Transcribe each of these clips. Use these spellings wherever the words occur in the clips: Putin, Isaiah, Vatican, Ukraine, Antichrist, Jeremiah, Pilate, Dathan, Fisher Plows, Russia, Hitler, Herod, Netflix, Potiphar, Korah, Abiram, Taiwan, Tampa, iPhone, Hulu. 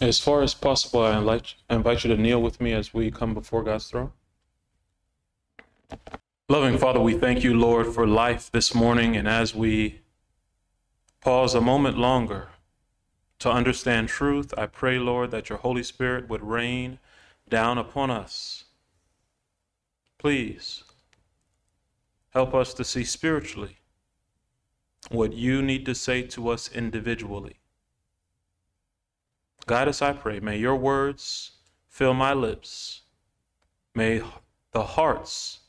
As far as possible, I invite you to kneel with me as we come before God's throne. Loving Father, we thank you, Lord, for life this morning. And as we pause a moment longer to understand truth, I pray, Lord, that your Holy Spirit would rain down upon us. Please help us to see spiritually what you need to say to us individually. Guide us, I pray. May your words fill my lips. May the hearts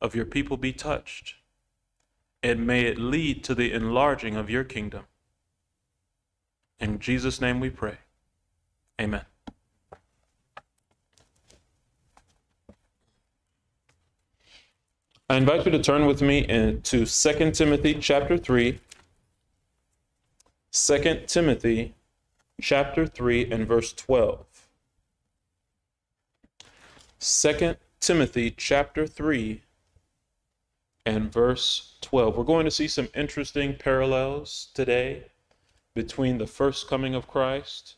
of your people be touched, and may it lead to the enlarging of your kingdom. In Jesus' name we pray. Amen. I invite you to turn with me to 2 Timothy chapter 3. 2 Timothy chapter 3 and verse 12. 2 Timothy chapter 3 and verse 12. We're going to see some interesting parallels today between the first coming of Christ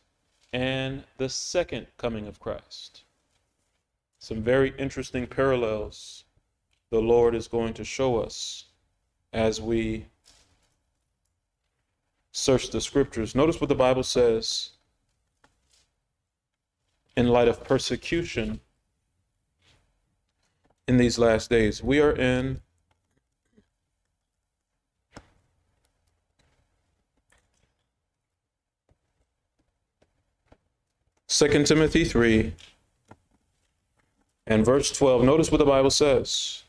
and the second coming of Christ. Some very interesting parallels the Lord is going to show us as we search the scriptures. Notice what the Bible says in light of persecution in these last days. We are in 2 Timothy 3 and verse 12. Notice what the Bible says.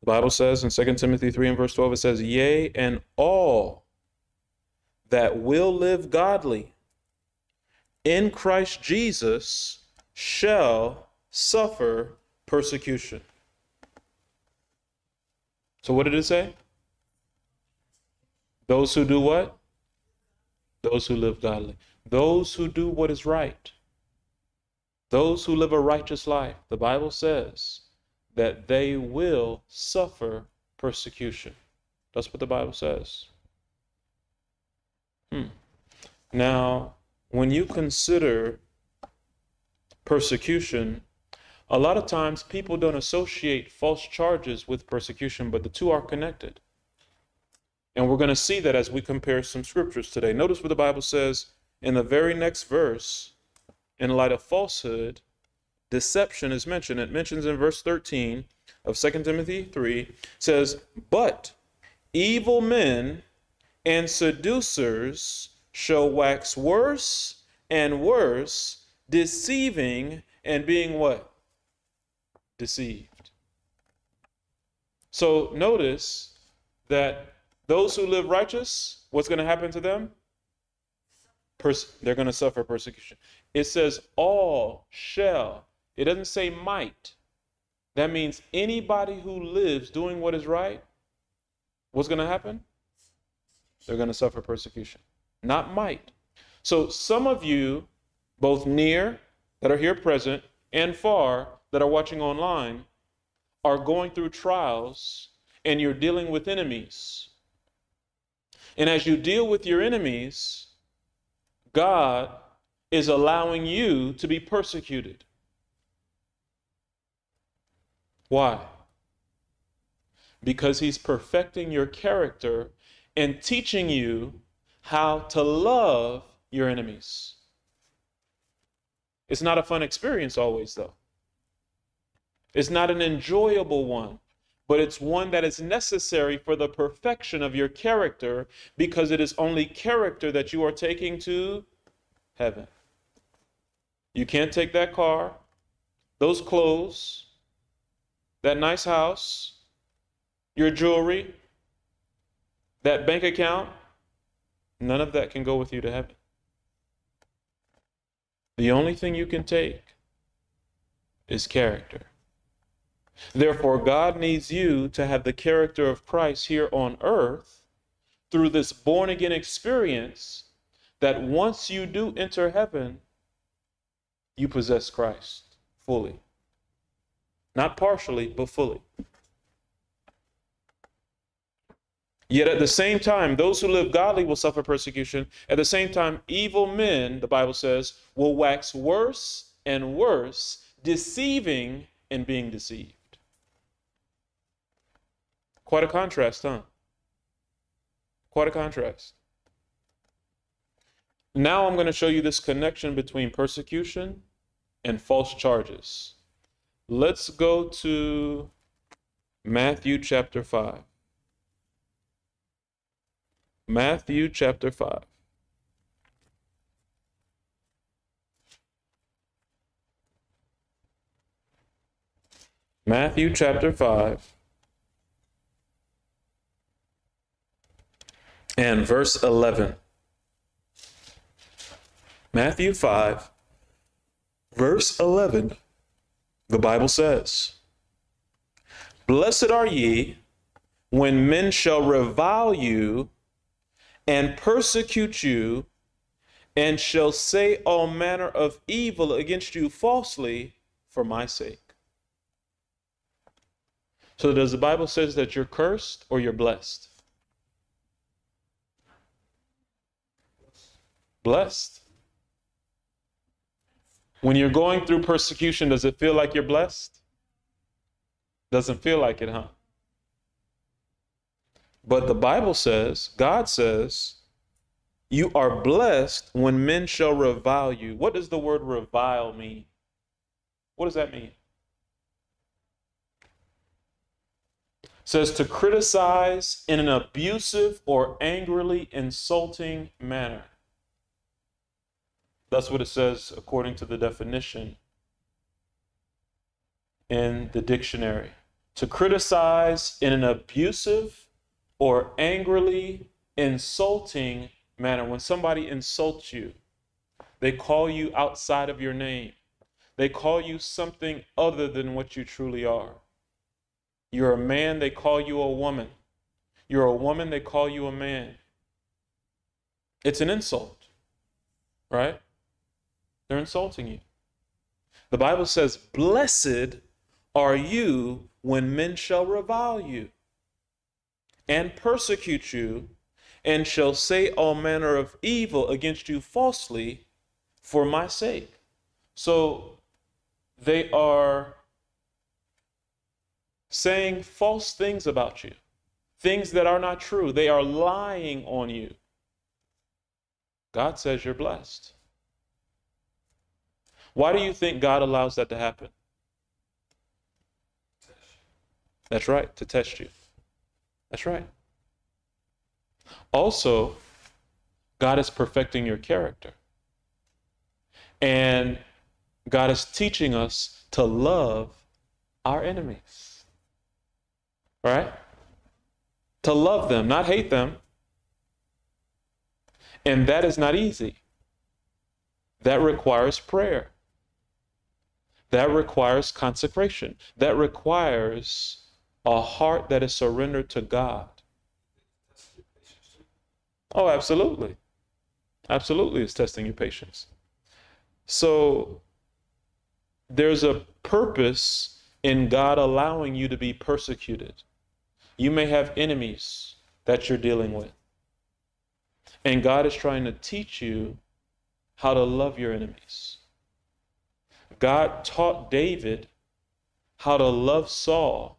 The Bible says in 2 Timothy 3 and verse 12, it says, "Yea, and all that will live godly in Christ Jesus shall suffer persecution." So what did it say? Those who do what? Those who live godly. Those who do what is right, those who live a righteous life, the Bible says that they will suffer persecution. That's what the Bible says. Now, when you consider persecution, a lot of times people don't associate false charges with persecution, but the two are connected. And we're going to see that as we compare some scriptures today. Notice what the Bible says in the very next verse. In light of falsehood, deception is mentioned. It mentions in verse 13 of 2 Timothy 3, says, "But evil men and seducers shall wax worse and worse, deceiving and being" what? Deceived. So notice that those who live righteous, what's going to happen to them? They're going to suffer persecution. It says all shall. It doesn't say might. That means anybody who lives doing what is right, what's going to happen? They're going to suffer persecution, not might. So some of you, both near, that are here present, and far, that are watching online, are going through trials, and you're dealing with enemies. And as you deal with your enemies, God is allowing you to be persecuted. Why? Because he's perfecting your character and teaching you how to love your enemies. It's not a fun experience always, though. It's not an enjoyable one, but it's one that is necessary for the perfection of your character, because it is only character that you are taking to heaven. You can't take that car, those clothes, that nice house, your jewelry, that bank account. None of that can go with you to heaven. The only thing you can take is character. Therefore, God needs you to have the character of Christ here on earth through this born-again experience, that once you do enter heaven, you possess Christ fully. Not partially, but fully. Yet at the same time, those who live godly will suffer persecution. At the same time, evil men, the Bible says, will wax worse and worse, deceiving and being deceived. Quite a contrast, huh? Quite a contrast. Now I'm going to show you this connection between persecution and false charges. Let's go to Matthew chapter 5. Matthew chapter 5. Matthew chapter 5 and verse 11. Matthew 5, verse 11, the Bible says, "Blessed are ye when men shall revile you and persecute you, and shall say all manner of evil against you falsely for my sake." So does the Bible say that you're cursed or you're blessed? Blessed. When you're going through persecution, does it feel like you're blessed? Doesn't feel like it, huh? But the Bible says, God says, you are blessed when men shall revile you. What does the word revile mean? What does that mean? It says to criticize in an abusive or angrily insulting manner. That's what it says according to the definition in the dictionary. To criticize in an abusive or angrily insulting manner. When somebody insults you, they call you outside of your name. They call you something other than what you truly are. You're a man, they call you a woman. You're a woman, they call you a man. It's an insult, right? They're insulting you. The Bible says, "Blessed are you when men shall revile you and persecute you, and shall say all manner of evil against you falsely for my sake." So they are saying false things about you, things that are not true. They are lying on you. God says you're blessed. Why do you think God allows that to happen? That's right, to test you. That's right. Also, God is perfecting your character. And God is teaching us to love our enemies. Right? To love them, not hate them. And that is not easy. That requires prayer. That requires consecration. That requires a heart that is surrendered to God. Oh, absolutely. Absolutely, it's testing your patience. So there's a purpose in God allowing you to be persecuted. You may have enemies that you're dealing with. And God is trying to teach you how to love your enemies. God taught David how to love Saul,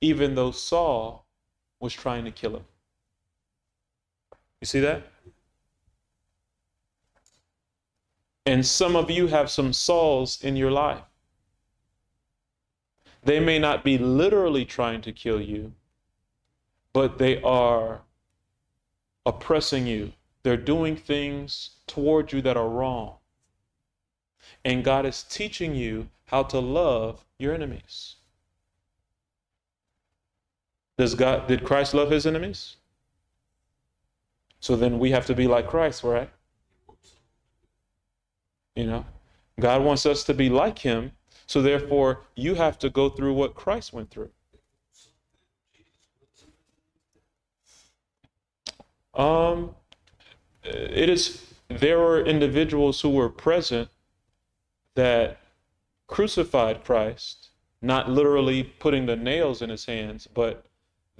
even though Saul was trying to kill him. You see that? And some of you have some Sauls in your life. They may not be literally trying to kill you, but they are oppressing you. They're doing things toward you that are wrong. And God is teaching you how to love your enemies. Did Christ love his enemies? So then we have to be like Christ, right? You know, God wants us to be like him. So therefore, you have to go through what Christ went through. There were individuals who were present that crucified Christ, not literally putting the nails in his hands, but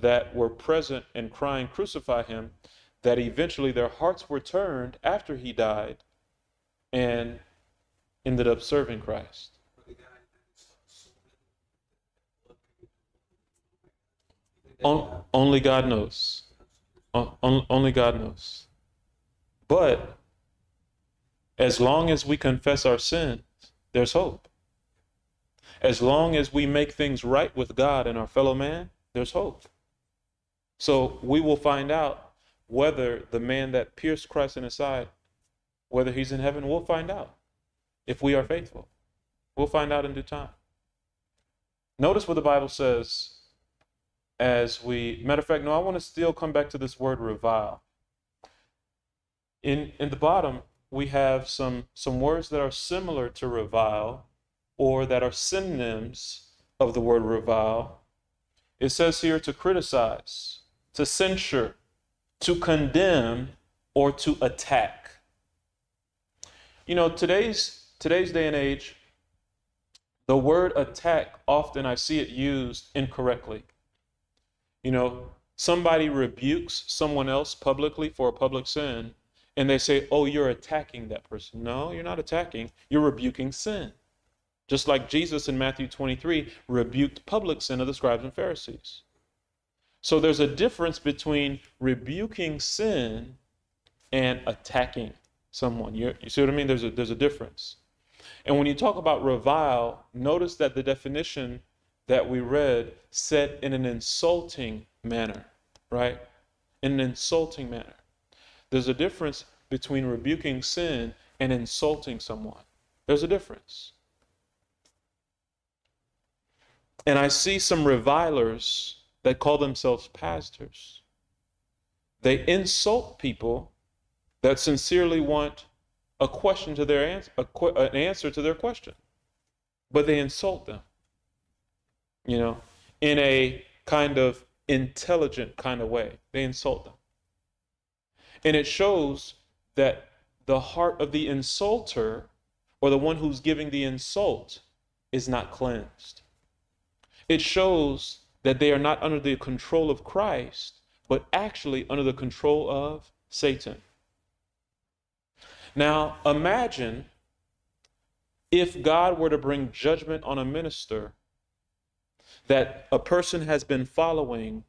that were present and crying, "Crucify him," that eventually their hearts were turned after he died and ended up serving Christ. Only God knows. Only God knows. But as long as we confess our sins, there's hope. As long as we make things right with God and our fellow man, there's hope. So we will find out whether the man that pierced Christ in his side, whether he's in heaven. We'll find out if we are faithful. We'll find out in due time. Notice what the Bible says. Matter of fact, no, I want to still come back to this word revile. In the bottom, we have some words that are similar to revile, or that are synonyms of the word revile. It says here to criticize, to censure, to condemn, or to attack. You know, today's day and age, the word attack, often I see it used incorrectly. You know, somebody rebukes someone else publicly for a public sin, and they say, "Oh, you're attacking that person." No, you're not attacking. You're rebuking sin. Just like Jesus in Matthew 23 rebuked public sin of the scribes and Pharisees. So there's a difference between rebuking sin and attacking someone. You see what I mean? There's a difference. And when you talk about revile, notice that the definition that we read said in an insulting manner, right? In an insulting manner. There's a difference between rebuking sin and insulting someone. There's a difference. And I see some revilers that call themselves pastors. They insult people that sincerely want a question to their answer, an answer to their question, but they insult them, you know, in a kind of intelligent kind of way. They insult them. And it shows that the heart of the insulter, or the one who's giving the insult, is not cleansed. It shows that they are not under the control of Christ, but actually under the control of Satan. Now, imagine if God were to bring judgment on a minister that a person has been following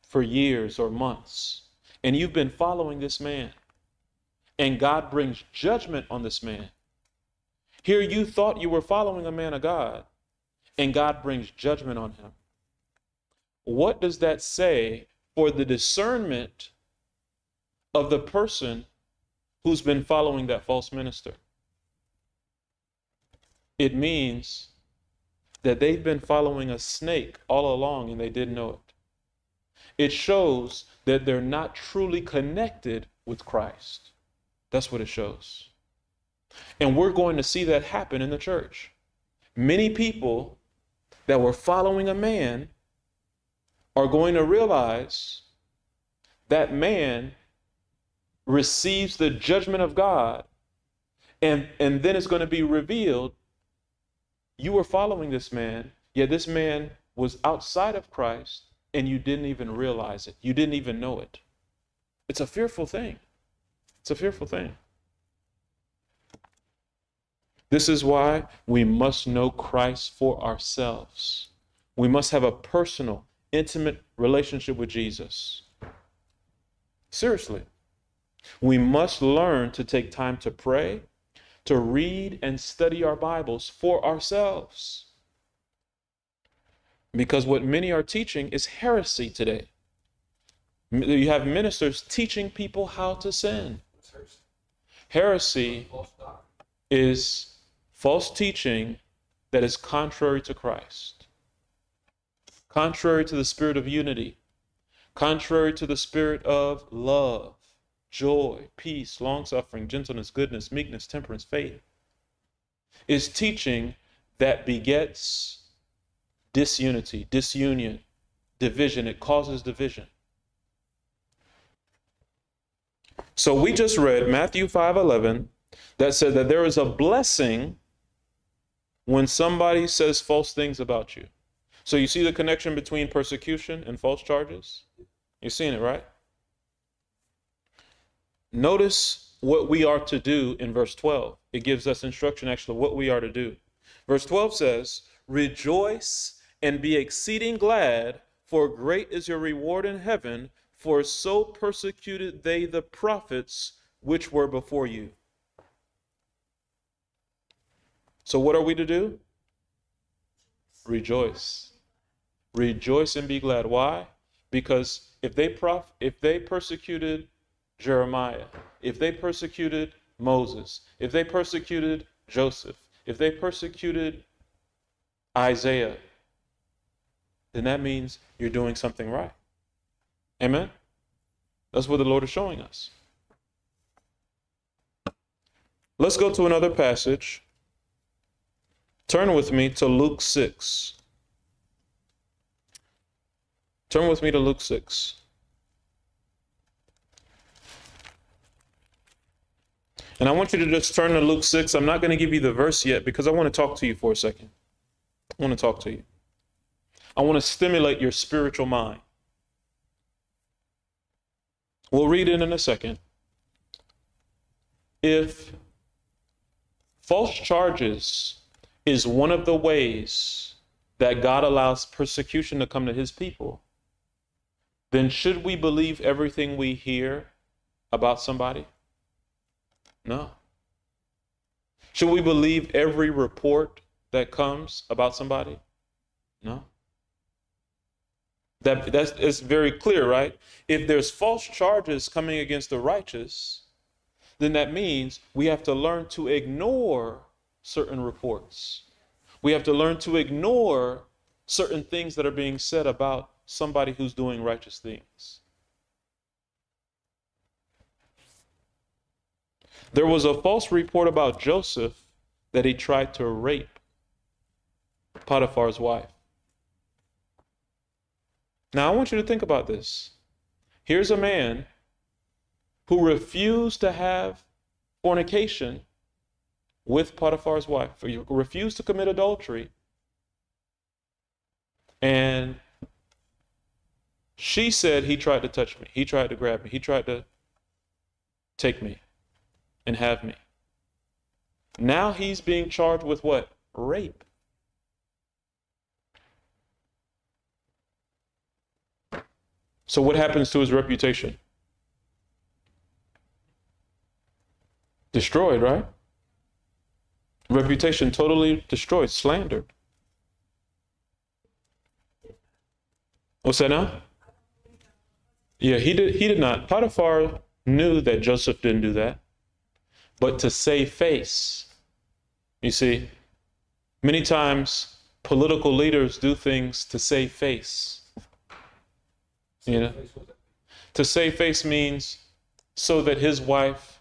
for years or months, and you've been following this man, and God brings judgment on this man. Here you thought you were following a man of God, and God brings judgment on him. What does that say for the discernment of the person who's been following that false minister? It means that they've been following a snake all along and they didn't know it. It shows that they're not truly connected with Christ. That's what it shows. And we're going to see that happen in the church. Many people that were following a man are going to realize that man receives the judgment of God, and then it's going to be revealed, you were following this man, yet this man was outside of Christ, and you didn't even realize it. You didn't even know it. It's a fearful thing. It's a fearful thing. This is why we must know Christ for ourselves. We must have a personal, intimate relationship with Jesus. Seriously. We must learn to take time to pray, to read and study our Bibles for ourselves. Because what many are teaching is heresy today. You have ministers teaching people how to sin. Heresy is false teaching that is contrary to Christ, contrary to the spirit of unity, contrary to the spirit of love, joy, peace, long-suffering, gentleness, goodness, meekness, temperance, faith. Is teaching that begets disunity, disunion, division. It causes division. So we just read Matthew 5:11 that said that there is a blessing when somebody says false things about you. So you see the connection between persecution and false charges? You're seeing it, right? Notice what we are to do in verse 12. It gives us instruction, actually, what we are to do. Verse 12 says, "Rejoice and be exceeding glad, for great is your reward in heaven, for so persecuted they the prophets which were before you." So what are we to do? Rejoice. Rejoice and be glad. Why? Because if they persecuted Jeremiah, if they persecuted Moses, if they persecuted Joseph, if they persecuted Isaiah, then that means you're doing something right. Amen? That's what the Lord is showing us. Let's go to another passage. Turn with me to Luke 6. Turn with me to Luke 6. And I want you to just turn to Luke 6. I'm not going to give you the verse yet because I want to talk to you for a second. I want to talk to you. I want to stimulate your spiritual mind. We'll read it in a second. If false charges is one of the ways that God allows persecution to come to his people, then should we believe everything we hear about somebody? No. Should we believe every report that comes about somebody? No. That's very clear, right? If there's false charges coming against the righteous, then that means we have to learn to ignore certain reports. We have to learn to ignore certain things that are being said about somebody who's doing righteous things. There was a false report about Joseph that he tried to rape Potiphar's wife. Now, I want you to think about this. Here's a man who refused to have fornication with Potiphar's wife, or he refused to commit adultery. And she said, "He tried to touch me. He tried to grab me. He tried to take me and have me." Now he's being charged with what? Rape. So what happens to his reputation? Destroyed, right? Reputation totally destroyed, slandered. What's that now? Yeah, he did not. Potiphar knew that Joseph didn't do that. But to save face, you see, many times political leaders do things to save face. You know, to save face means so that his wife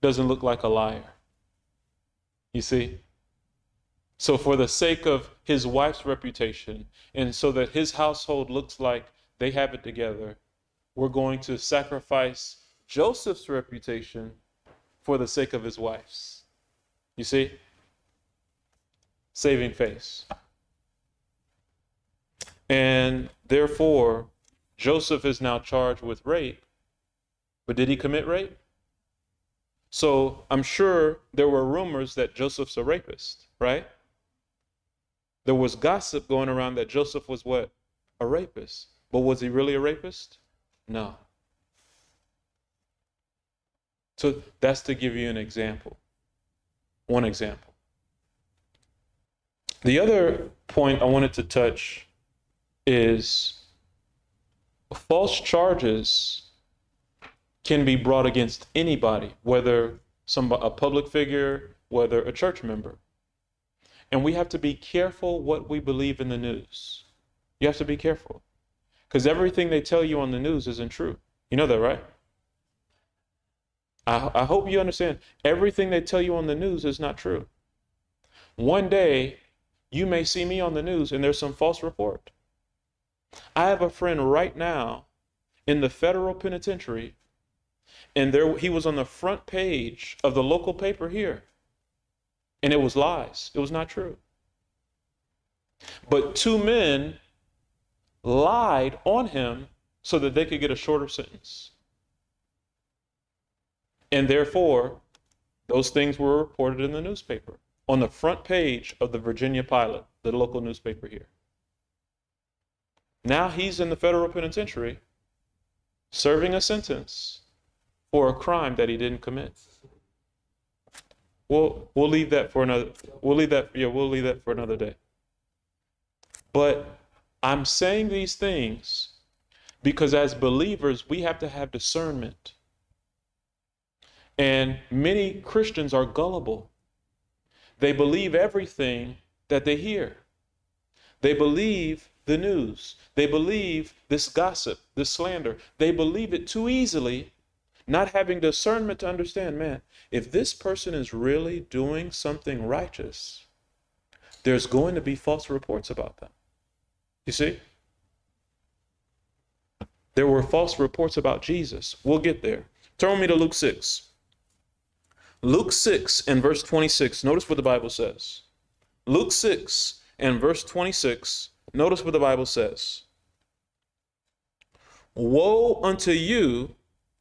doesn't look like a liar. You see? So for the sake of his wife's reputation and so that his household looks like they have it together, we're going to sacrifice Joseph's reputation for the sake of his wife's. You see? Saving face. And therefore, Joseph is now charged with rape, but did he commit rape? So I'm sure there were rumors that Joseph's a rapist, right? There was gossip going around that Joseph was what? A rapist. But was he really a rapist? No. So that's to give you an example. One example. The other point I wanted to touch is false charges can be brought against anybody, whether a public figure, whether a church member. And we have to be careful what we believe in the news. You have to be careful, because everything they tell you on the news isn't true. You know that, right? I hope you understand. Everything they tell you on the news is not true. One day, you may see me on the news and there's some false report. I have a friend right now in the federal penitentiary, and he was on the front page of the local paper here, and it was lies. It was not true. But two men lied on him so that they could get a shorter sentence. And therefore, those things were reported in the newspaper, on the front page of the Virginia Pilot, the local newspaper here. Now he's in the federal penitentiary serving a sentence for a crime that he didn't commit. We'll leave that for another. We'll leave that for another day. But I'm saying these things because as believers, we have to have discernment. And many Christians are gullible. They believe everything that they hear. They believe the news. They believe this gossip, this slander. They believe it too easily, not having discernment to understand, man, if this person is really doing something righteous, there's going to be false reports about them. You see? There were false reports about Jesus. We'll get there. Turn with me to Luke 6. Luke 6 and verse 26. Notice what the Bible says. Luke 6 and verse 26. Notice what the Bible says. Woe unto you.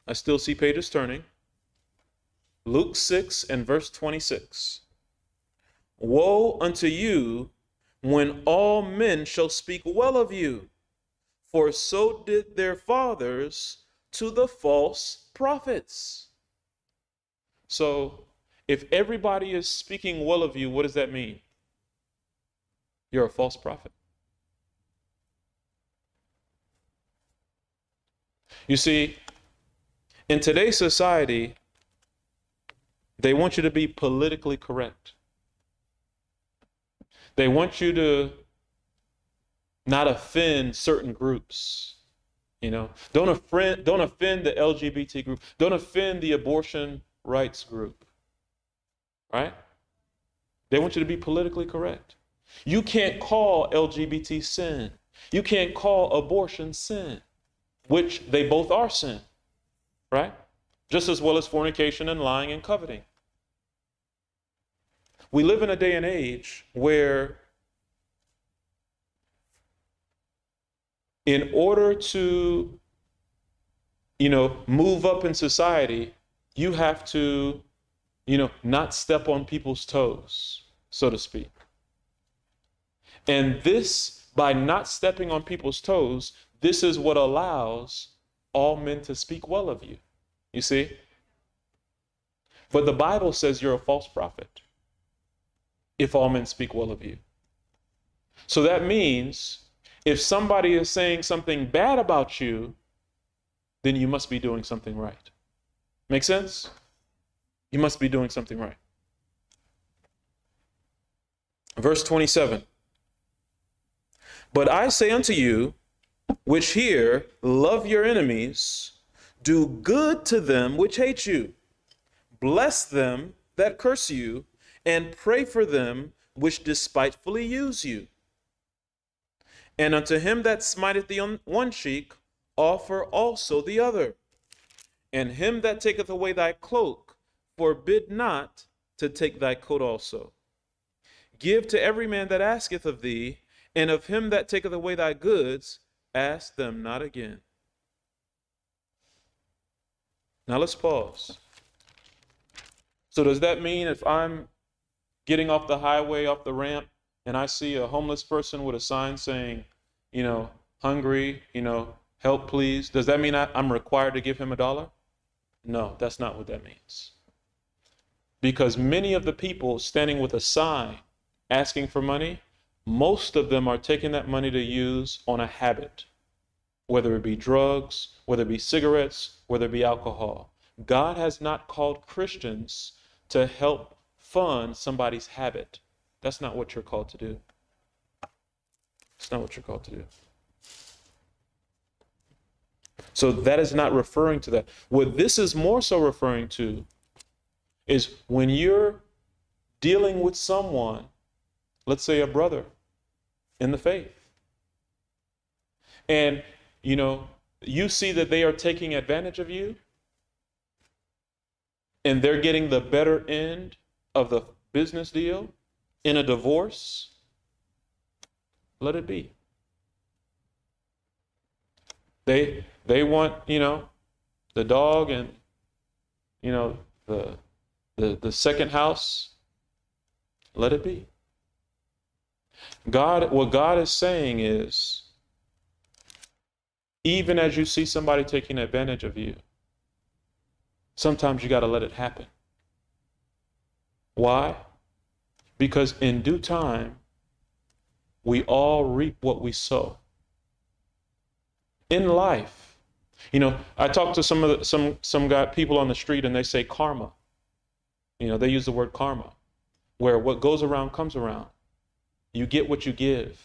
I still see pages turning. Luke 6 and verse 26. Woe unto you when all men shall speak well of you, for so did their fathers to the false prophets. So if everybody is speaking well of you, what does that mean? You're a false prophet. You see, in today's society, they want you to be politically correct. They want you to not offend certain groups. You know, don't offend the LGBT group. Don't offend the abortion rights group, right? They want you to be politically correct. You can't call LGBT sin. You can't call abortion sin, which they both are sin, right? Just as well as fornication and lying and coveting. We live in a day and age where in order to, you know, move up in society, you have to, you know, not step on people's toes, so to speak. And this, by not stepping on people's toes, this is what allows all men to speak well of you. You see? But the Bible says you're a false prophet if all men speak well of you. So that means if somebody is saying something bad about you, then you must be doing something right. Make sense? You must be doing something right. Verse 27. But I say unto you, which hear, love your enemies, do good to them which hate you, bless them that curse you, and pray for them which despitefully use you. And unto him that smiteth thee on one cheek, offer also the other. And him that taketh away thy cloak, forbid not to take thy coat also. Give to every man that asketh of thee, and of him that taketh away thy goods, ask them not again. Now let's pause. So does that mean if I'm getting off the highway, off the ramp, and I see a homeless person with a sign saying, you know, hungry, you know, help please, does that mean I'm required to give him $1? No, that's not what that means. Because many of the people standing with a sign asking for money, most of them are taking that money to use on a habit, whether it be drugs, whether it be cigarettes, whether it be alcohol. God has not called Christians to help fund somebody's habit. That's not what you're called to do. That's not what you're called to do. So that is not referring to that. What this is more so referring to is when you're dealing with someone, let's say a brother in the faith, and, you know, you see that they are taking advantage of you and they're getting the better end of the business deal in a divorce, let it be. They want, you know, the dog and, you know, the second house. Let it be. God, what God is saying is, even as you see somebody taking advantage of you, sometimes you got to let it happen. Why? Because in due time, we all reap what we sow. In life, you know, I talk to some of the, people on the street, and they say karma. You know, they use the word karma, where what goes around comes around. You get what you give.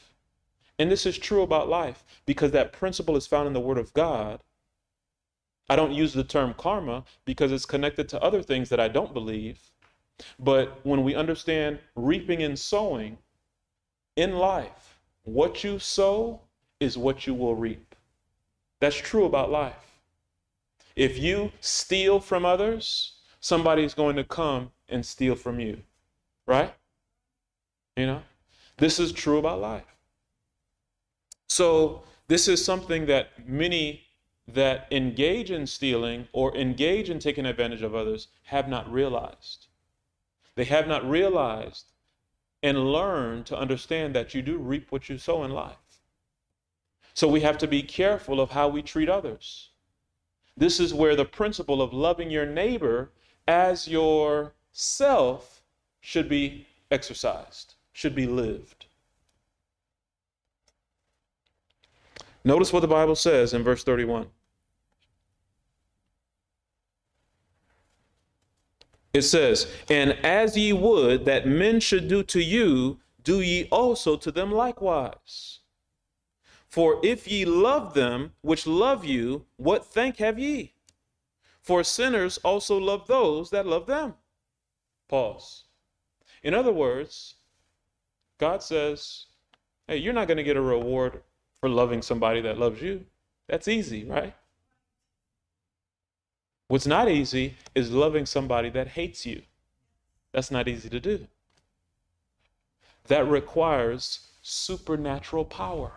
And this is true about life, because that principle is found in the Word of God. I don't use the term karma because it's connected to other things that I don't believe. But when we understand reaping and sowing in life, what you sow is what you will reap. That's true about life. If you steal from others, somebody's going to come and steal from you, right? You know, this is true about life. So this is something that many that engage in stealing or engage in taking advantage of others have not realized. They have not realized and learned to understand that you do reap what you sow in life. So we have to be careful of how we treat others. This is where the principle of loving your neighbor as yourself should be exercised, should be lived. Notice what the Bible says in verse 31. It says, "And as ye would that men should do to you, do ye also to them likewise. For if ye love them which love you, what thank have ye? For sinners also love those that love them." Pause. In other words, God says, hey, you're not going to get a reward for loving somebody that loves you. That's easy, right? What's not easy is loving somebody that hates you. That's not easy to do. That requires supernatural power.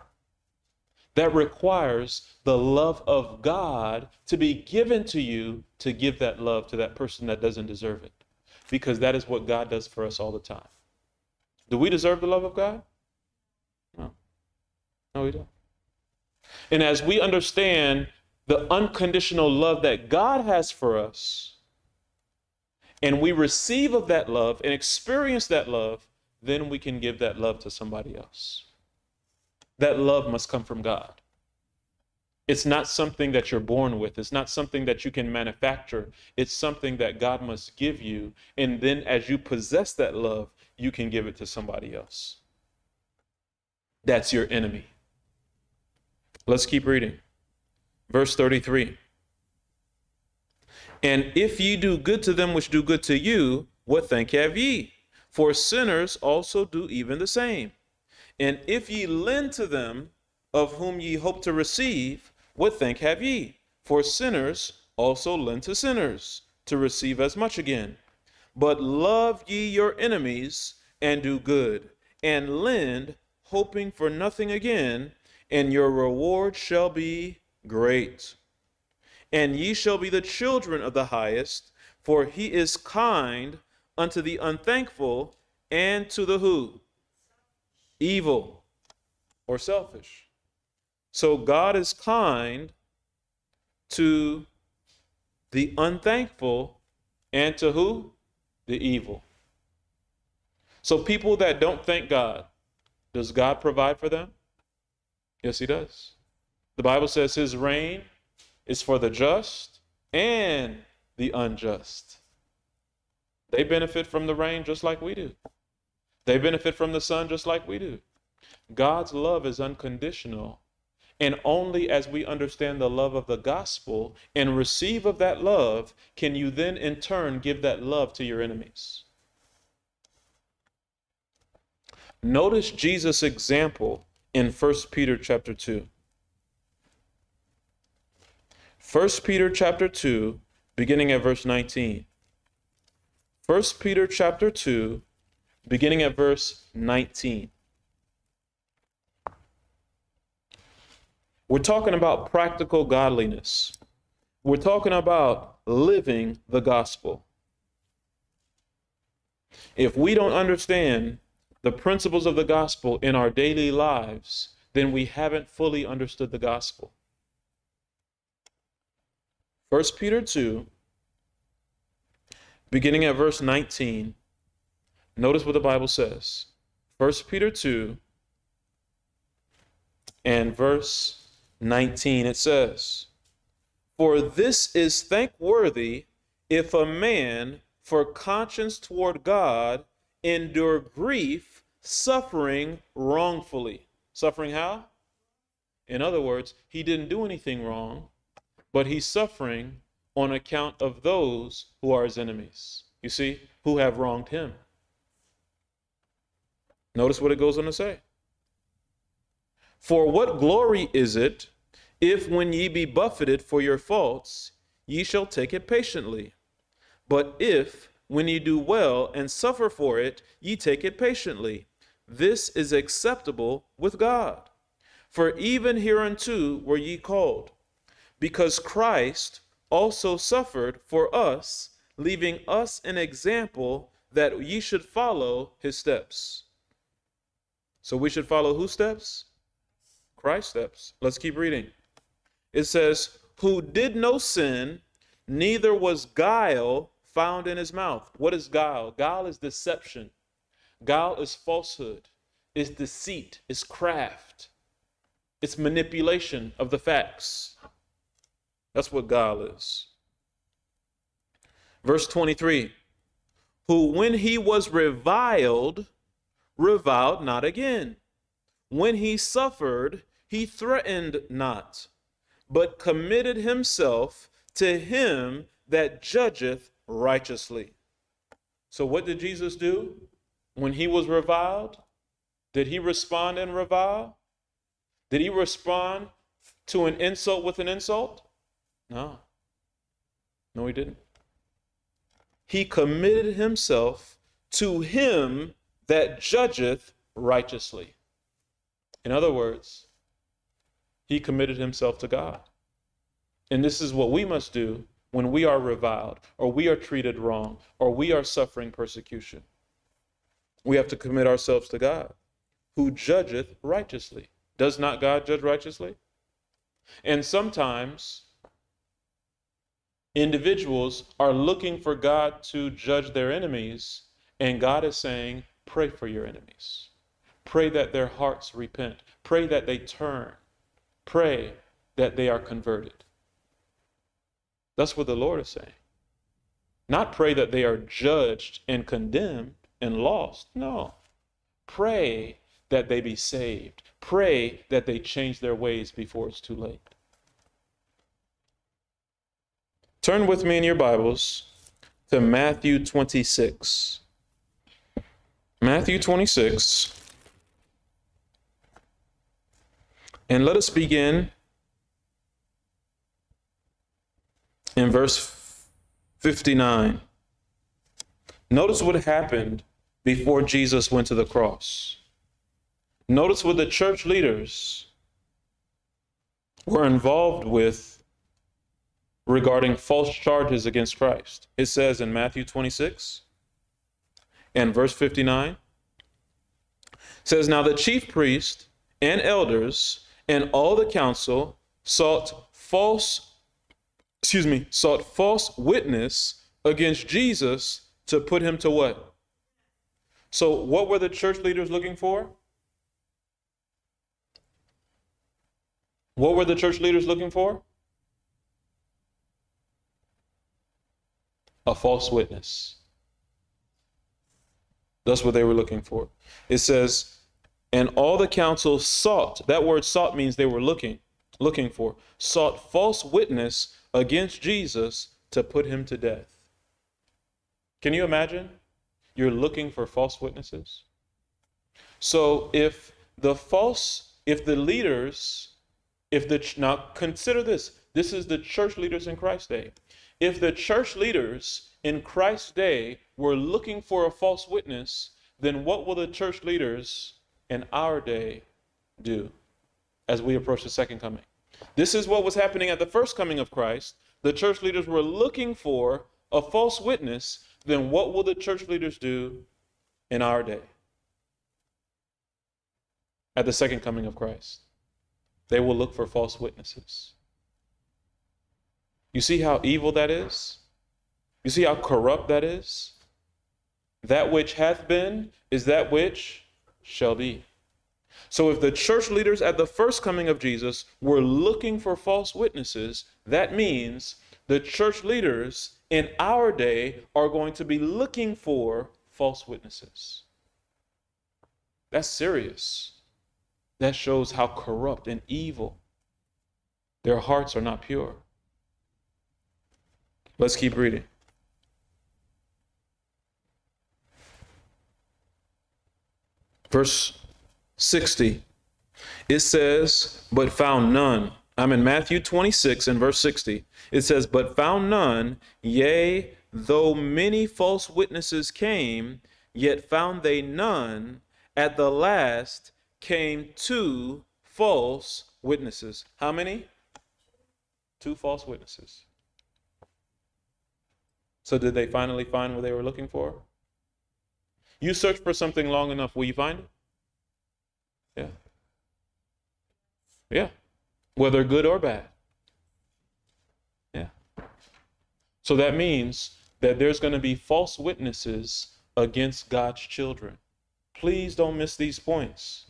That requires the love of God to be given to you to give that love to that person that doesn't deserve it. Because that is what God does for us all the time. Do we deserve the love of God? No. No, we don't. And as we understand the unconditional love that God has for us, and we receive of that love and experience that love, then we can give that love to somebody else. That love must come from God. It's not something that you're born with. It's not something that you can manufacture. It's something that God must give you. And then as you possess that love, you can give it to somebody else. That's your enemy. Let's keep reading. Verse 33. "And if ye do good to them which do good to you, what thank have ye? For sinners also do even the same. And if ye lend to them of whom ye hope to receive, what thank have ye? For sinners also lend to sinners, to receive as much again. But love ye your enemies, and do good, and lend, hoping for nothing again, and your reward shall be great. And ye shall be the children of the highest, for he is kind unto the unthankful, and to the who? Evil or selfish." So God is kind to the unthankful and to who? The evil. So people that don't thank God, does God provide for them? Yes, he does. The Bible says his reign is for the just and the unjust. They benefit from the rain just like we do. They benefit from the sun just like we do. God's love is unconditional. And only as we understand the love of the gospel and receive of that love, can you then in turn give that love to your enemies. Notice Jesus' example in 1 Peter chapter 2. 1 Peter chapter 2, beginning at verse 19. 1 Peter chapter 2, beginning at verse 19. We're talking about practical godliness. We're talking about living the gospel. If we don't understand the principles of the gospel in our daily lives, then we haven't fully understood the gospel. 1 Peter 2, beginning at verse 19, notice what the Bible says. 1 Peter 2 and verse 19, it says, "For this is thankworthy, if a man for conscience toward God endure grief, suffering wrongfully." Suffering how? In other words, he didn't do anything wrong, but he's suffering on account of those who are his enemies, you see, who have wronged him. Notice what it goes on to say. "For what glory is it, if when ye be buffeted for your faults, ye shall take it patiently? But if, when ye do well and suffer for it, ye take it patiently, this is acceptable with God. For even hereunto were ye called, because Christ also suffered for us, leaving us an example that ye should follow his steps." So we should follow whose steps? Christ's steps. Let's keep reading. It says, "Who did no sin, neither was guile found in his mouth." What is guile? Guile is deception. Guile is falsehood. It's deceit. It's craft. It's manipulation of the facts. That's what guile is. Verse 23, "Who when he was reviled, reviled not again. When he suffered, he threatened not, but committed himself to him that judgeth righteously." So what did Jesus do when he was reviled? Did he respond in revile? Did he respond to an insult with an insult? No. No, he didn't. He committed himself to him that judgeth righteously. In other words, he committed himself to God. And this is what we must do when we are reviled, or we are treated wrong, or we are suffering persecution. We have to commit ourselves to God, who judgeth righteously. Does not God judge righteously? And sometimes individuals are looking for God to judge their enemies, and God is saying, pray for your enemies. Pray that their hearts repent. Pray that they turn. Pray that they are converted. That's what the Lord is saying. Not pray that they are judged and condemned and lost. No. Pray that they be saved. Pray that they change their ways before it's too late. Turn with me in your Bibles to Matthew 26. Matthew 26. And let us begin in verse 59. Notice what happened before Jesus went to the cross. Notice what the church leaders were involved with regarding false charges against Christ. It says in Matthew 26 and verse 59, it says, "Now the chief priests and elders and all the council sought false witness against Jesus to put him to what?" So what were the church leaders looking for? What were the church leaders looking for? A false witness. That's what they were looking for. It says, "And all the council sought," that word sought means they were looking for, "sought false witness against Jesus to put him to death." Can you imagine? You're looking for false witnesses. So now consider this. This is the church leaders in Christ's day. If the church leaders in Christ's day were looking for a false witness, then what will the church leaders in our day do as we approach the second coming? This is what was happening at the first coming of Christ. The church leaders were looking for a false witness. Then what will the church leaders do in our day? At the second coming of Christ, they will look for false witnesses. You see how evil that is? You see how corrupt that is? That which hath been is that which shall be. So if the church leaders at the first coming of Jesus were looking for false witnesses, that means the church leaders in our day are going to be looking for false witnesses. That's serious. That shows how corrupt and evil. Their hearts are not pure. Let's keep reading. Verse 60, it says, but found none. I'm in Matthew 26 and verse 60. It says, but found none, yea, though many false witnesses came, yet found they none. At the last came two false witnesses. How many? Two false witnesses. So did they finally find what they were looking for? You search for something long enough, will you find it? Yeah. Yeah. Whether good or bad. Yeah. So that means that there's going to be false witnesses against God's children. Please don't miss these points.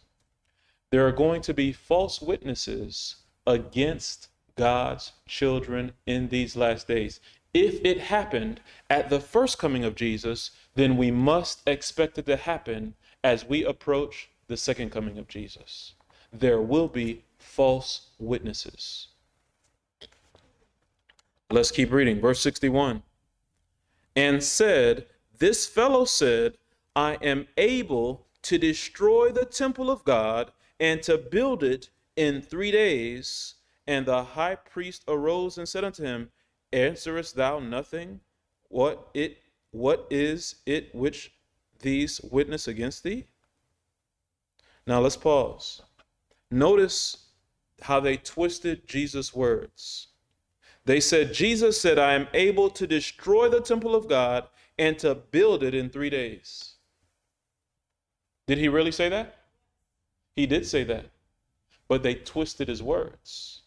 There are going to be false witnesses against God's children in these last days. If it happened at the first coming of Jesus, then we must expect it to happen as we approach the second coming of Jesus. There will be false witnesses. Let's keep reading. Verse 61. And said, this fellow said, I am able to destroy the temple of God and to build it in 3 days. And the high priest arose and said unto him, answerest thou nothing? What is it which these witness against thee? Now let's pause. Notice how they twisted Jesus' words. They said, Jesus said, I am able to destroy the temple of God and to build it in 3 days. Did he really say that? He did say that, but they twisted his words.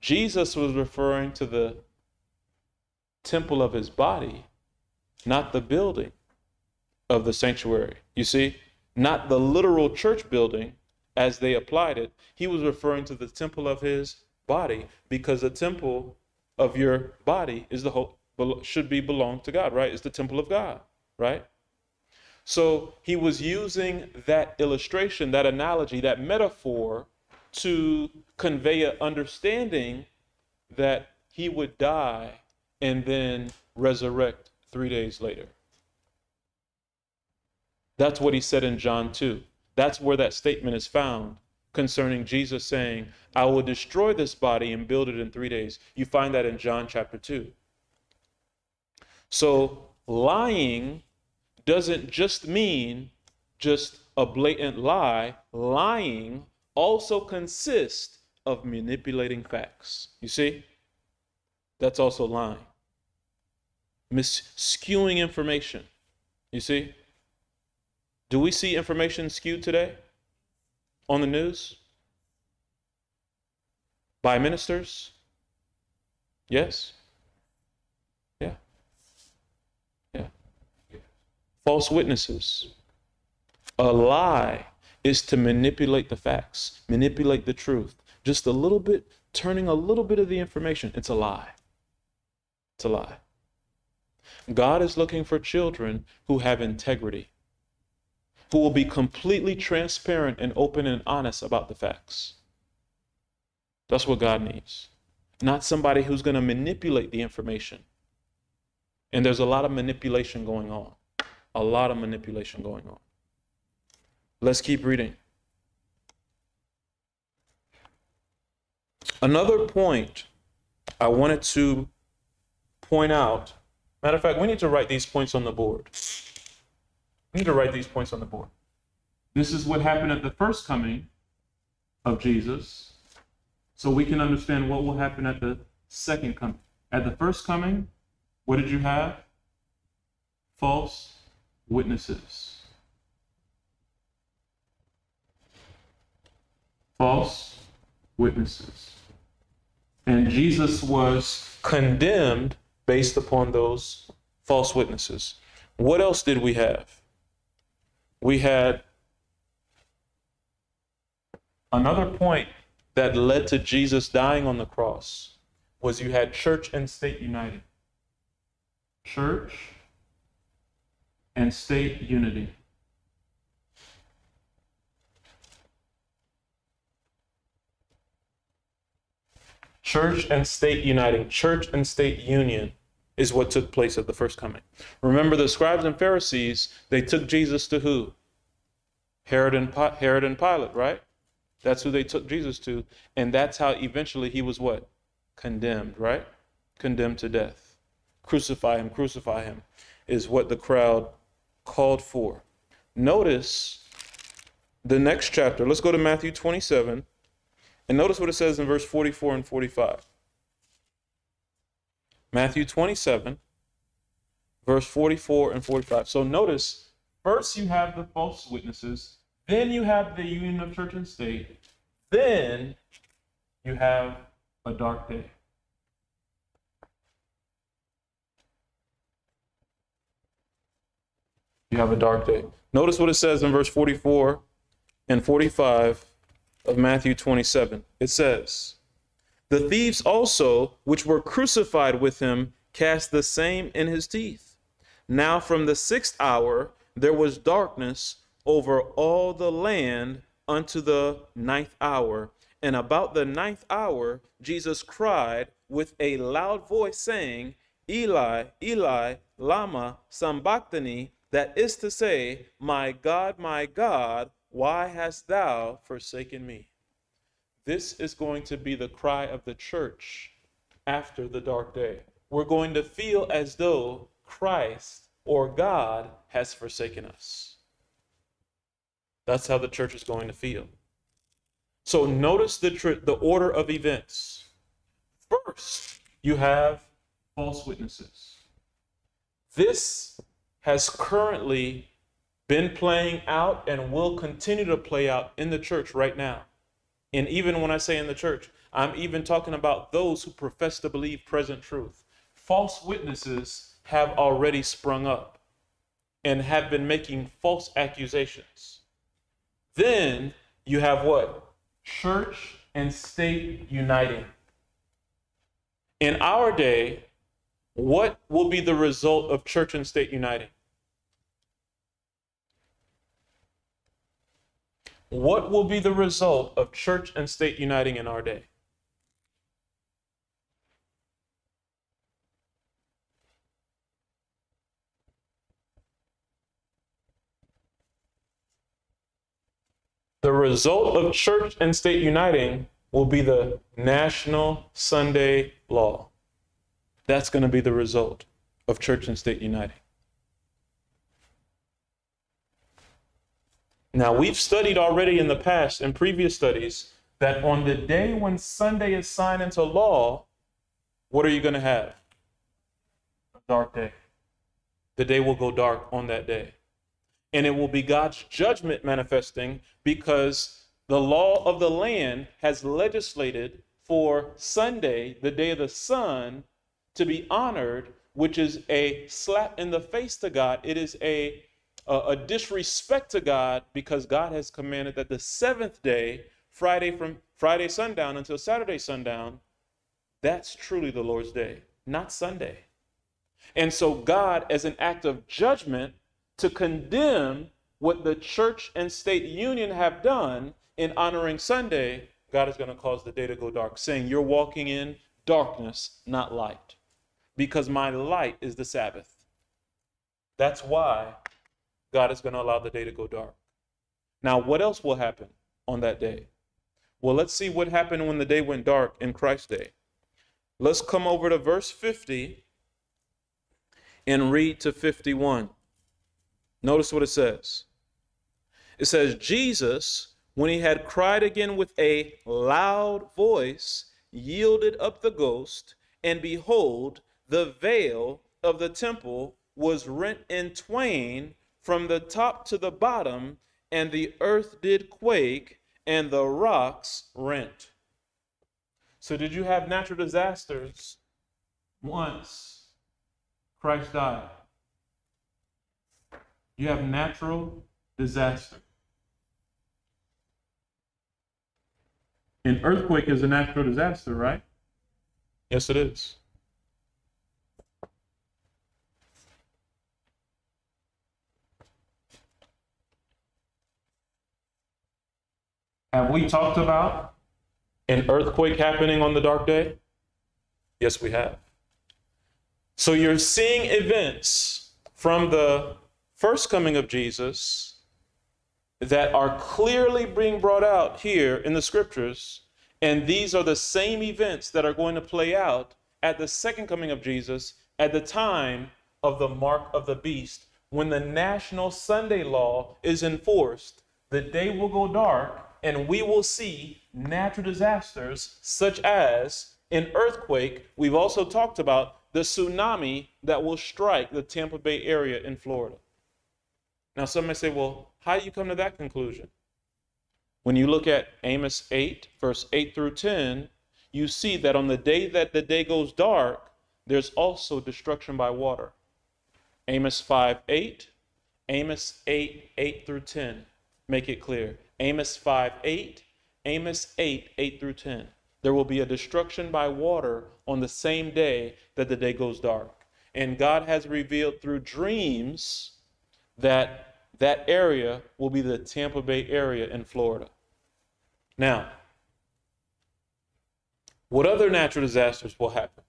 Jesus was referring to the temple of his body, not the building of the sanctuary. You see, not the literal church building as they applied it. He was referring to the temple of his body, because the temple of your body is the whole, should be belong to God, right? It's the temple of God, right? So he was using that illustration, that analogy, that metaphor to convey an understanding that he would die and then resurrect 3 days later. That's what he said in John 2. That's where that statement is found concerning Jesus saying, I will destroy this body and build it in 3 days. You find that in John chapter 2. So lying doesn't just mean just a blatant lie. Lying also consists of manipulating facts. You see? That's also lying. Skewing information. You see? Do we see information skewed today on the news? By ministers? Yes? Yeah. Yeah. False witnesses. A lie is to manipulate the facts, manipulate the truth. Just a little bit, turning a little bit of the information. It's a lie. It's a lie. God is looking for children who have integrity, who will be completely transparent and open and honest about the facts. That's what God needs. Not somebody who's going to manipulate the information. And there's a lot of manipulation going on. A lot of manipulation going on. Let's keep reading. Another point I wanted to point out. Matter of fact, we need to write these points on the board. We need to write these points on the board. This is what happened at the first coming of Jesus. so we can understand what will happen at the second coming. At the first coming, what did you have? False witnesses. False witnesses. And Jesus was condemned based upon those false witnesses. What else did we have? We had another point that led to Jesus dying on the cross was you had church and state united. Church and state unity. Church and state uniting, church and state union is what took place at the first coming. Remember, the scribes and Pharisees, they took Jesus to who? Herod and Pilate, right? That's who they took Jesus to. And that's how eventually he was what? Condemned, right? Condemned to death. Crucify him is what the crowd called for. Notice the next chapter. Let's go to Matthew 27. And notice what it says in verse 44 and 45. Matthew 27, verse 44 and 45. So notice, first you have the false witnesses, then you have the union of church and state, then you have a dark day. You have a dark day. Notice what it says in verse 44 and 45. Of Matthew 27. It says, "The thieves also, which were crucified with him, cast the same in his teeth. Now from the sixth hour there was darkness over all the land unto the ninth hour. And about the ninth hour Jesus cried with a loud voice, saying, Eli, Eli, lama sabachthani, that is to say, my God, why hast thou forsaken me?" This is going to be the cry of the church after the dark day. We're going to feel as though Christ or God has forsaken us. That's how the church is going to feel. So notice the order of events. First, you have false witnesses. This has currently been playing out and will continue to play out in the church right now. And even when I say in the church, I'm even talking about those who profess to believe present truth. False witnesses have already sprung up and have been making false accusations. Then you have what? Church and state uniting. In our day, what will be the result of church and state uniting? What will be the result of church and state uniting in our day? The result of church and state uniting will be the National Sunday Law. That's going to be the result of church and state uniting. Now, we've studied already in the past, in previous studies, that on the day when Sunday is signed into law, what are you going to have? A dark day. The day will go dark on that day. And it will be God's judgment manifesting because the law of the land has legislated for Sunday, the day of the sun, to be honored, which is a slap in the face to God. It is a disrespect to God because God has commanded that the seventh day, Friday sundown until Saturday sundown, that's truly the Lord's day, not Sunday. And so God, as an act of judgment to condemn what the church and state union have done in honoring Sunday, God is going to cause the day to go dark, saying you're walking in darkness, not light, because my light is the Sabbath. That's why God is going to allow the day to go dark. Now, what else will happen on that day? Well, let's see what happened when the day went dark in Christ's day. Let's come over to verse 50 and read to 51. Notice what it says. It says, Jesus, when he had cried again with a loud voice, yielded up the ghost, and behold, the veil of the temple was rent in twain from the top to the bottom, and the earth did quake, and the rocks rent. So did you have natural disasters once Christ died? You have natural disaster. An earthquake is a natural disaster, right? Yes, it is. Have we talked about an earthquake happening on the dark day? Yes, we have. So you're seeing events from the first coming of Jesus that are clearly being brought out here in the scriptures. And these are the same events that are going to play out at the second coming of Jesus at the time of the mark of the beast, when the national Sunday law is enforced. The day will go dark, and we will see natural disasters such as an earthquake. We've also talked about the tsunami that will strike the Tampa Bay area in Florida. Now, some may say, well, how do you come to that conclusion? When you look at Amos 8, verse 8 through 10, you see that on the day that the day goes dark, there's also destruction by water. Amos 5, 8, Amos 8, 8 through 10, make it clear. Amos 5, 8, Amos 8, 8 through 10. There will be a destruction by water on the same day that the day goes dark. And God has revealed through dreams that that area will be the Tampa Bay area in Florida. Now, what other natural disasters will happen?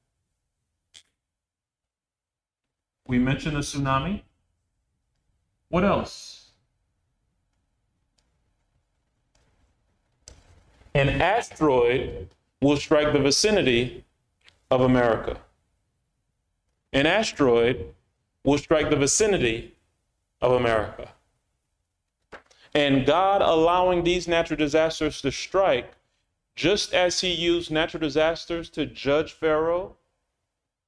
We mentioned the tsunami. What else? An asteroid will strike the vicinity of America. An asteroid will strike the vicinity of America. And God allowing these natural disasters to strike, just as he used natural disasters to judge Pharaoh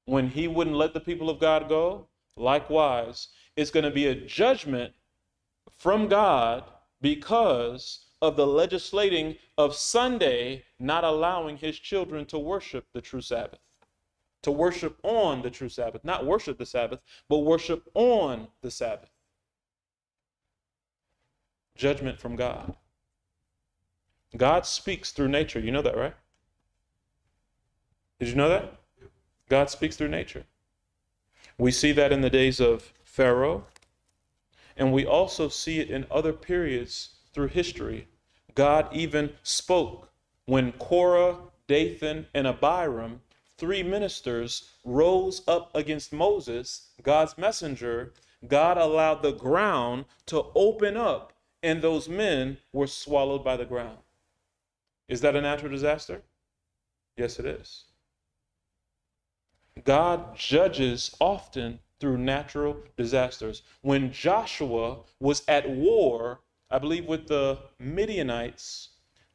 when he wouldn't let the people of God go, likewise, it's going to be a judgment from God because of the legislating of Sunday, not allowing his children to worship the true Sabbath, to worship on the true Sabbath, not worship the Sabbath, but worship on the Sabbath. Judgment from God. God speaks through nature. You know that, right? Did you know that? God speaks through nature. We see that in the days of Pharaoh, and we also see it in other periods through history. God even spoke when Korah, Dathan, and Abiram, three ministers, rose up against Moses, God's messenger. God allowed the ground to open up, and those men were swallowed by the ground. Is that a natural disaster? Yes, it is. God judges often through natural disasters. When Joshua was at war, I believe, with the Midianites,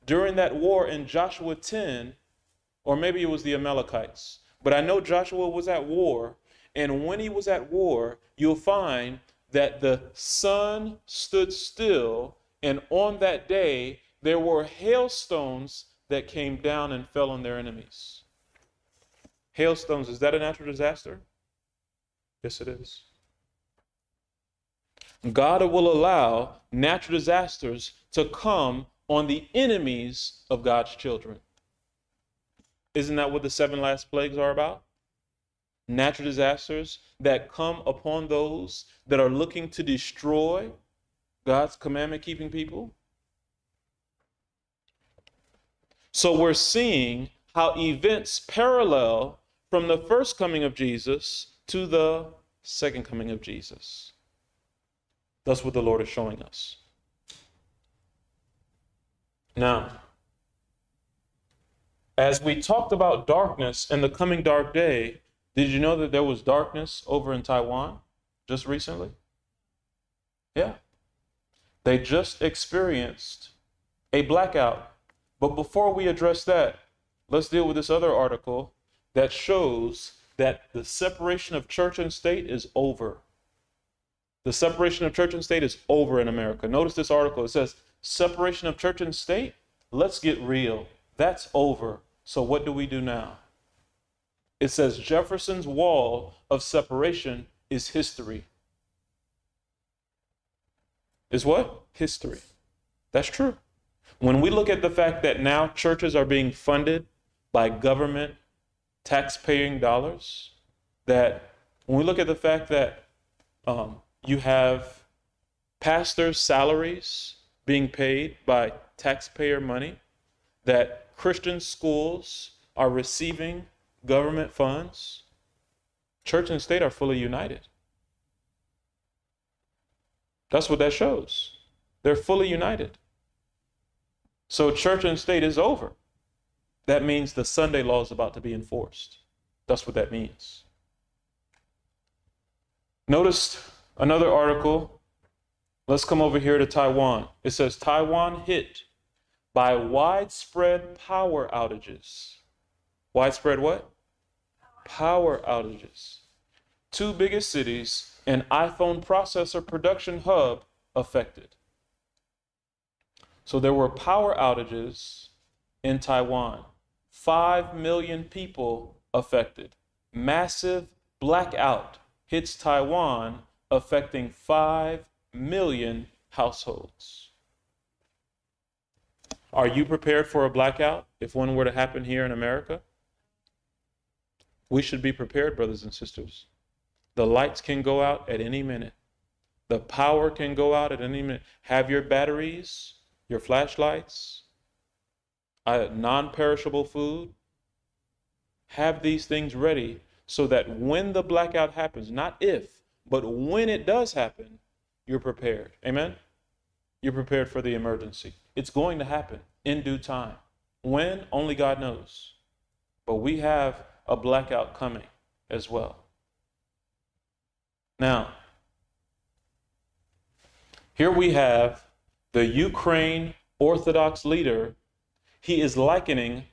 during that war in Joshua 10, or maybe it was the Amalekites, but I know Joshua was at war, and when he was at war, you'll find that the sun stood still, and on that day, there were hailstones that came down and fell on their enemies. Hailstones, is that a natural disaster? Yes, it is. God will allow natural disasters to come on the enemies of God's children. Isn't that what the seven last plagues are about? Natural disasters that come upon those that are looking to destroy God's commandment-keeping people. So we're seeing how events parallel from the first coming of Jesus to the second coming of Jesus. That's what the Lord is showing us. Now, as we talked about darkness and the coming dark day, did you know that there was darkness over in Taiwan just recently? Yeah. They just experienced a blackout. But before we address that, let's deal with this other article that shows that the separation of church and state is over. The separation of church and state is over in America. Notice this article. It says, separation of church and state? Let's get real. That's over. So what do we do now? It says Jefferson's wall of separation is history. Is what? History. That's true. When we look at the fact that now churches are being funded by government taxpaying dollars, that when we look at the fact that you have pastors' salaries being paid by taxpayer money, that Christian schools are receiving government funds, church and state are fully united. That's what that shows. They're fully united. So church and state is over. That means the Sunday law is about to be enforced. That's what that means. Notice another article. Let's come over here to Taiwan. It says Taiwan hit by widespread power outages. Widespread what? Power outages. Two biggest cities and iPhone processor production hub affected. So there were power outages in Taiwan. 5 million people affected. Massive blackout hits Taiwan, affecting 5 million households. Are you prepared for a blackout if one were to happen here in America? We should be prepared, brothers and sisters. The lights can go out at any minute. The power can go out at any minute. Have your batteries, your flashlights, non-perishable food. Have these things ready so that when the blackout happens, not if, but when it does happen, you're prepared. Amen? You're prepared for the emergency. It's going to happen in due time. When? Only God knows. But we have a blackout coming as well. Now, here we have the Ukraine Orthodox leader. He is likening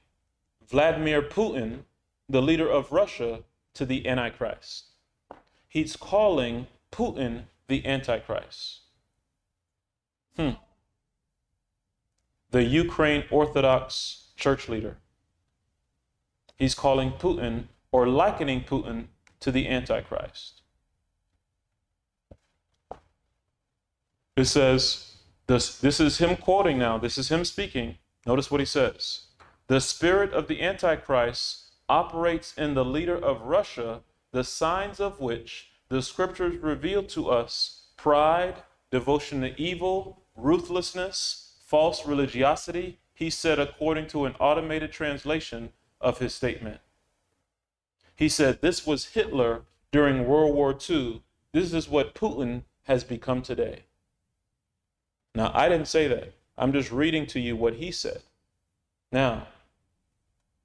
Vladimir Putin, the leader of Russia, to the Antichrist. He's calling Putin the Antichrist. The Ukraine Orthodox church leader. He's calling Putin, or likening Putin, to the Antichrist. It says, this is him quoting now, this is him speaking. Notice what he says. The spirit of the Antichrist operates in the leader of Russia, the signs of which the scriptures reveal to us: pride, devotion to evil, ruthlessness, false religiosity, he said, according to an automated translation of his statement. He said this was Hitler during World War II. This is what Putin has become today. Now, I didn't say that. I'm just reading to you what he said. Now,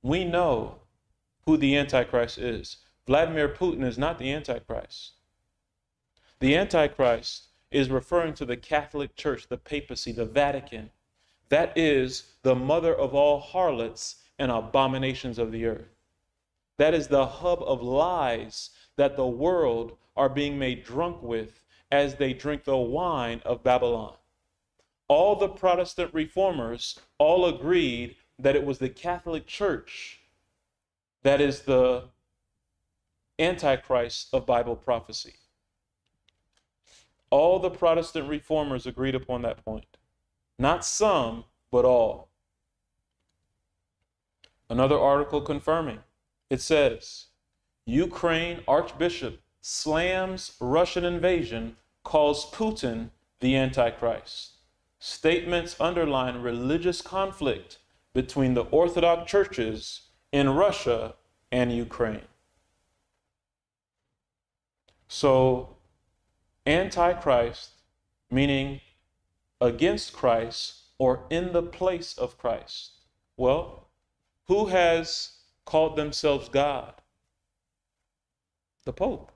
we know who the Antichrist is. Vladimir Putin is not the Antichrist. The Antichrist is referring to the Catholic Church, the papacy, the Vatican. That is the mother of all harlots and abominations of the earth. That is the hub of lies that the world are being made drunk with as they drink the wine of Babylon. All the Protestant reformers all agreed that it was the Catholic Church that is the Antichrist of Bible prophecy. All the Protestant reformers agreed upon that point. Not some, but all. Another article confirming. It says, Ukraine Archbishop slams Russian invasion, calls Putin the Antichrist. Statements underline religious conflict between the Orthodox churches in Russia and Ukraine. So, Antichrist, meaning against Christ or in the place of Christ. Well, who has called themselves God? The Pope.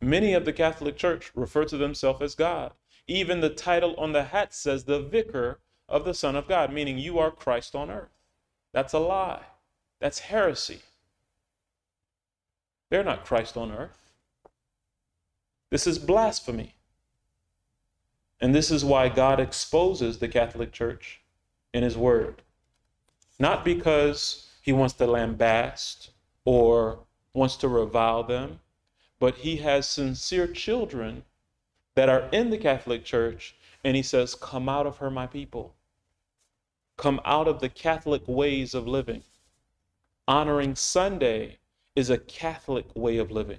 Many of the Catholic Church refer to themselves as God. Even the title on the hat says the vicar of the Son of God, meaning you are Christ on earth. That's a lie. That's heresy. They're not Christ on earth. This is blasphemy. And this is why God exposes the Catholic Church in his word. Not because he wants to lambaste or wants to revile them, but he has sincere children that are in the Catholic Church, and he says, come out of her, my people. Come out of the Catholic ways of living. Honoring Sunday is a Catholic way of living.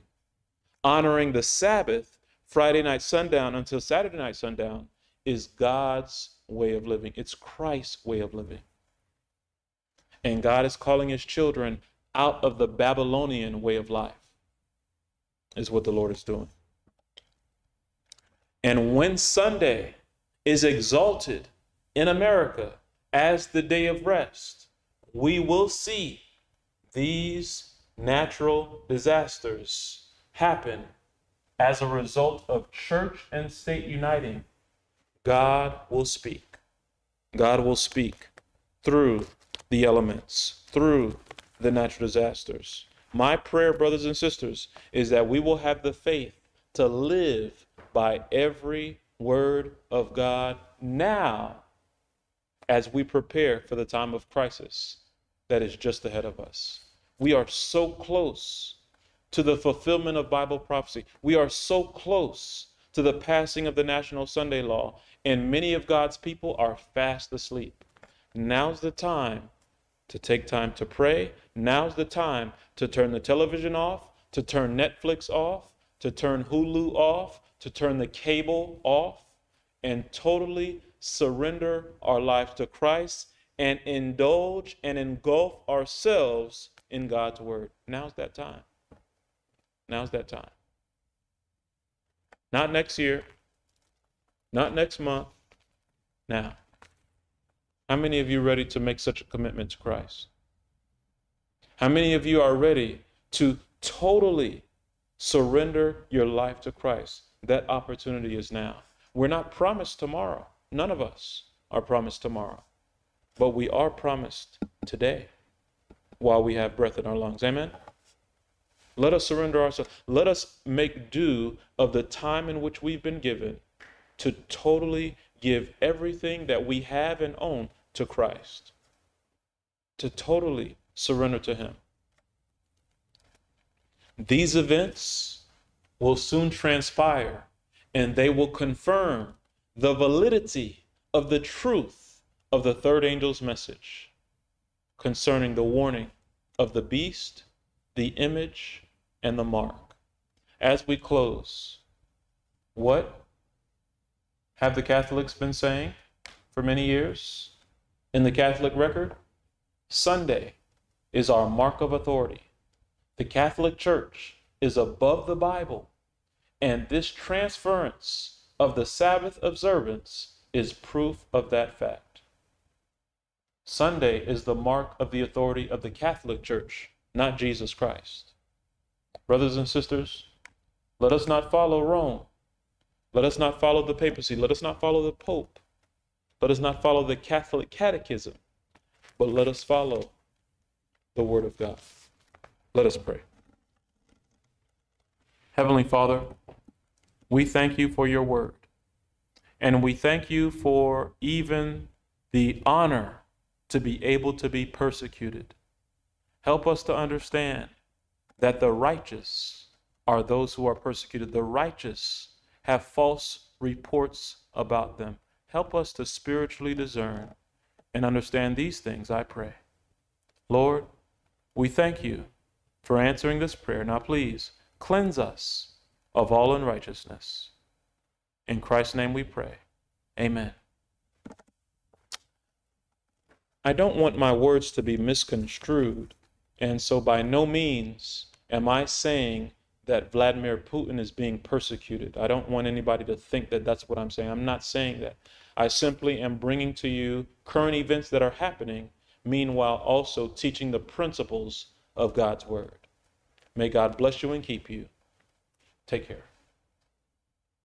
Honoring the Sabbath, Friday night sundown until Saturday night sundown, is God's way of living. It's Christ's way of living. And God is calling his children out of the Babylonian way of life, is what the Lord is doing. And when Sunday is exalted in America as the day of rest, we will see these natural disasters happen as a result of church and state uniting. God will speak. God will speak through the elements, through the natural disasters. My prayer, brothers and sisters, is that we will have the faith to live by every word of God now as we prepare for the time of crisis that is just ahead of us. We are so close to the fulfillment of Bible prophecy. We are so close to the passing of the National Sunday Law, and many of God's people are fast asleep. Now's the time to take time to pray. Now's the time to turn the television off, to turn Netflix off, to turn Hulu off, to turn the cable off, and totally surrender our lives to Christ and indulge and engulf ourselves in God's word. Now's that time. Now's that time. Not next year, not next month, now. How many of you are ready to make such a commitment to Christ? How many of you are ready to totally surrender your life to Christ? That opportunity is now. We're not promised tomorrow. None of us are promised tomorrow. But we are promised today while we have breath in our lungs. Amen? Let us surrender ourselves. Let us make due of the time in which we've been given to totally give everything that we have and own to Christ. To totally surrender to him. These events will soon transpire, and they will confirm the validity of the truth of the third angel's message concerning the warning of the beast, the image, and the mark. As we close, what have the Catholics been saying for many years in the Catholic record? Sunday is our mark of authority. The Catholic Church is above the Bible. And this transference of the Sabbath observance is proof of that fact. Sunday is the mark of the authority of the Catholic Church, not Jesus Christ. Brothers and sisters, let us not follow Rome. Let us not follow the papacy. Let us not follow the Pope. Let us not follow the Catholic Catechism, but let us follow the Word of God. Let us pray. Heavenly Father, we thank you for your word, and we thank you for even the honor to be able to be persecuted. Help us to understand that the righteous are those who are persecuted. The righteous have false reports about them. Help us to spiritually discern and understand these things, I pray. Lord, we thank you for answering this prayer. Now please, cleanse us of all unrighteousness. In Christ's name we pray. Amen. I don't want my words to be misconstrued, and so by no means am I saying that Vladimir Putin is being persecuted. I don't want anybody to think that that's what I'm saying. I'm not saying that. I simply am bringing to you current events that are happening, meanwhile also teaching the principles of God's word. May God bless you and keep you. Take care.